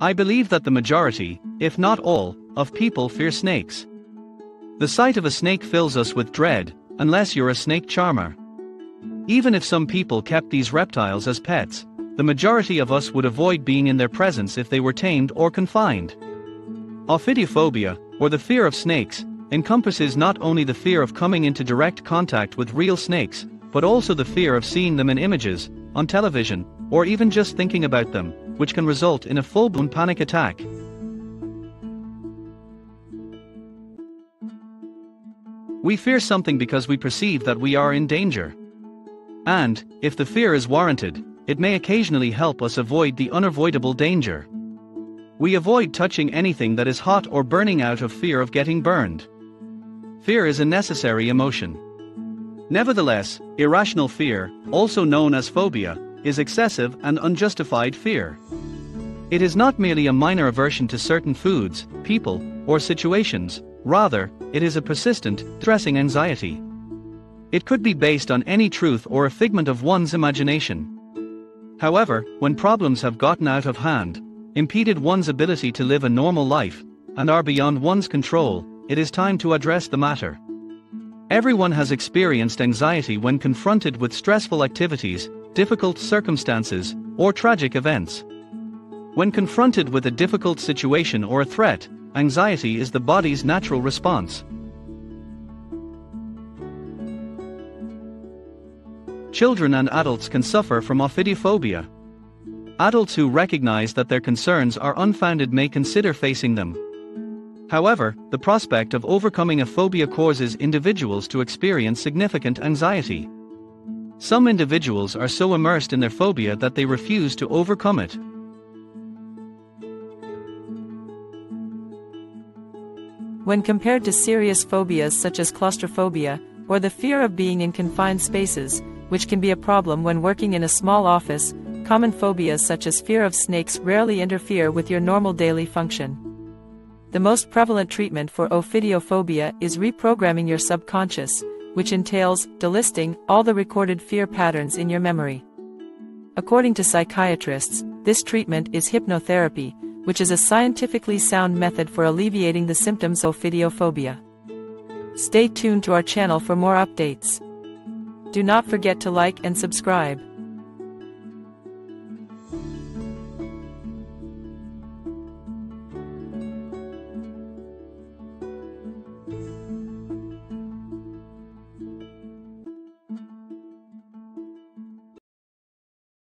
I believe that the majority, if not all, of people fear snakes. The sight of a snake fills us with dread, unless you're a snake charmer. Even if some people kept these reptiles as pets, the majority of us would avoid being in their presence if they were tamed or confined. Ophidiophobia, or the fear of snakes, encompasses not only the fear of coming into direct contact with real snakes, but also the fear of seeing them in images, on television, or even just thinking about them, which can result in a full-blown panic attack. We fear something because we perceive that we are in danger. And, if the fear is warranted, it may occasionally help us avoid the unavoidable danger. We avoid touching anything that is hot or burning out of fear of getting burned. Fear is a necessary emotion. Nevertheless, irrational fear, also known as phobia, is excessive and unjustified fear. It is not merely a minor aversion to certain foods, people, or situations, rather, it is a persistent, distressing anxiety. It could be based on any truth or a figment of one's imagination. However, when problems have gotten out of hand, impeded one's ability to live a normal life, and are beyond one's control, it is time to address the matter. Everyone has experienced anxiety when confronted with stressful activities, difficult circumstances, or tragic events. When confronted with a difficult situation or a threat, anxiety is the body's natural response. Children and adults can suffer from ophidiophobia. Adults who recognize that their concerns are unfounded may consider facing them. However, the prospect of overcoming a phobia causes individuals to experience significant anxiety. Some individuals are so immersed in their phobia that they refuse to overcome it. When compared to serious phobias such as claustrophobia, or the fear of being in confined spaces, which can be a problem when working in a small office, common phobias such as fear of snakes rarely interfere with your normal daily function. The most prevalent treatment for ophidiophobia is reprogramming your subconscious, which entails delisting all the recorded fear patterns in your memory. According to psychiatrists, this treatment is hypnotherapy, which is a scientifically sound method for alleviating the symptoms of ophidiophobia. Stay tuned to our channel for more updates. Do not forget to like and subscribe.